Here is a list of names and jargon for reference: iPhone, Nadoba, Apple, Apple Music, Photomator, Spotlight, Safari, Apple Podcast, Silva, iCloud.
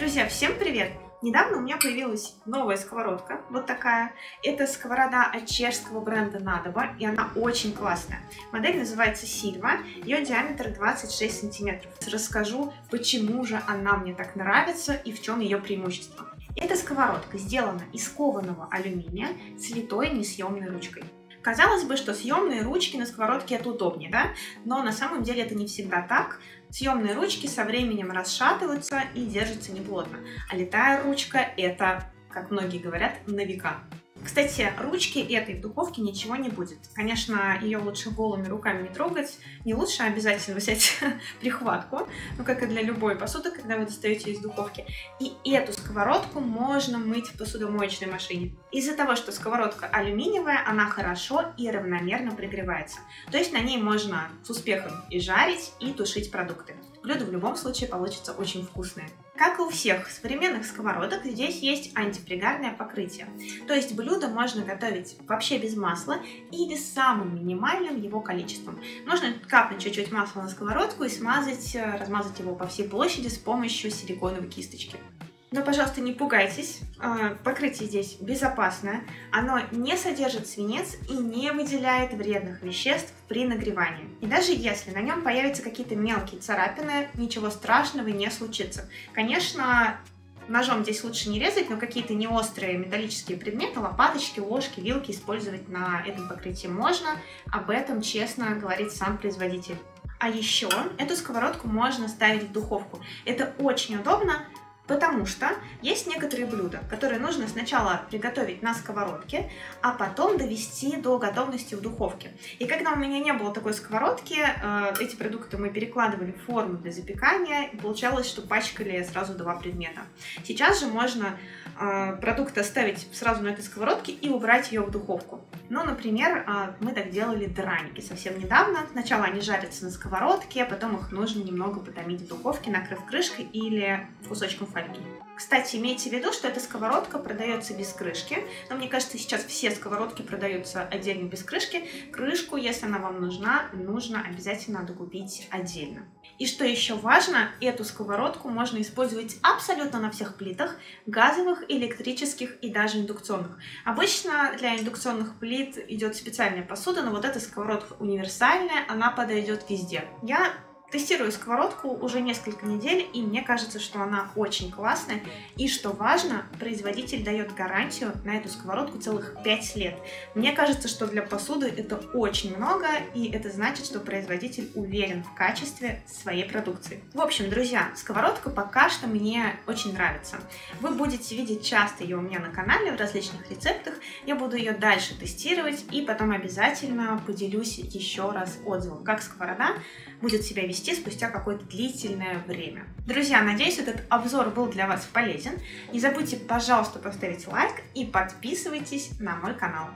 Друзья, всем привет! Недавно у меня появилась новая сковородка, вот такая. Это сковорода от чешского бренда Nadoba, и она очень классная. Модель называется Silva, ее диаметр 26 сантиметров. Расскажу, почему же она мне так нравится и в чем ее преимущество. Эта сковородка сделана из кованого алюминия с литой несъемной ручкой. Казалось бы, что съемные ручки на сковородке это удобнее, да? Но на самом деле это не всегда так. Съемные ручки со временем расшатываются и держатся неплотно. А литая ручка это, как многие говорят, на века. Кстати, ручки этой в духовке ничего не будет. Конечно, ее лучше голыми руками не трогать. Не лучше, обязательно взять прихватку. Ну, как и для любой посуды, когда вы достаете из духовки. И эту сковородку можно мыть в посудомоечной машине. Из-за того, что сковородка алюминиевая, она хорошо и равномерно пригревается. То есть на ней можно с успехом и жарить, и тушить продукты. Блюдо в любом случае получится очень вкусное. Как и у всех современных сковородок, здесь есть антипригарное покрытие. То есть блюдо можно готовить вообще без масла или с самым минимальным его количеством. Можно капнуть чуть-чуть масла на сковородку и размазать его по всей площади с помощью силиконовой кисточки. Но, пожалуйста, не пугайтесь, покрытие здесь безопасное, оно не содержит свинец и не выделяет вредных веществ при нагревании. И даже если на нем появятся какие-то мелкие царапины, ничего страшного не случится. Конечно, ножом здесь лучше не резать, но какие-то неострые металлические предметы, лопаточки, ложки, вилки использовать на этом покрытии можно. Об этом честно говорит сам производитель. А еще эту сковородку можно ставить в духовку. Это очень удобно. Потому что есть некоторые блюда, которые нужно сначала приготовить на сковородке, а потом довести до готовности в духовке. И когда у меня не было такой сковородки, эти продукты мы перекладывали в форму для запекания, и получалось, что пачкали сразу два предмета. Сейчас же можно продукты оставить сразу на этой сковородке и убрать ее в духовку. Ну, например, мы так делали драники совсем недавно. Сначала они жарятся на сковородке, потом их нужно немного потомить в духовке, накрыв крышкой или кусочком фольги. Кстати, имейте в виду, что эта сковородка продается без крышки, но мне кажется, сейчас все сковородки продаются отдельно без крышки. Крышку, если она вам нужна, нужно обязательно докупить отдельно. И что еще важно, эту сковородку можно использовать абсолютно на всех плитах, газовых, электрических и даже индукционных. Обычно для индукционных плит идет специальная посуда, но вот эта сковородка универсальная, она подойдет везде. Я тестирую сковородку уже несколько недель, и мне кажется, что она очень классная. И что важно, производитель дает гарантию на эту сковородку целых 5 лет. Мне кажется, что для посуды это очень много, и это значит, что производитель уверен в качестве своей продукции. В общем, друзья, сковородка пока что мне очень нравится. Вы будете видеть часто ее у меня на канале в различных рецептах. Я буду ее дальше тестировать, и потом обязательно поделюсь еще раз отзывом, как сковорода будет себя вести спустя какое-то длительное время. Друзья, надеюсь, этот обзор был для вас полезен. Не забудьте, пожалуйста, поставить лайк и подписывайтесь на мой канал.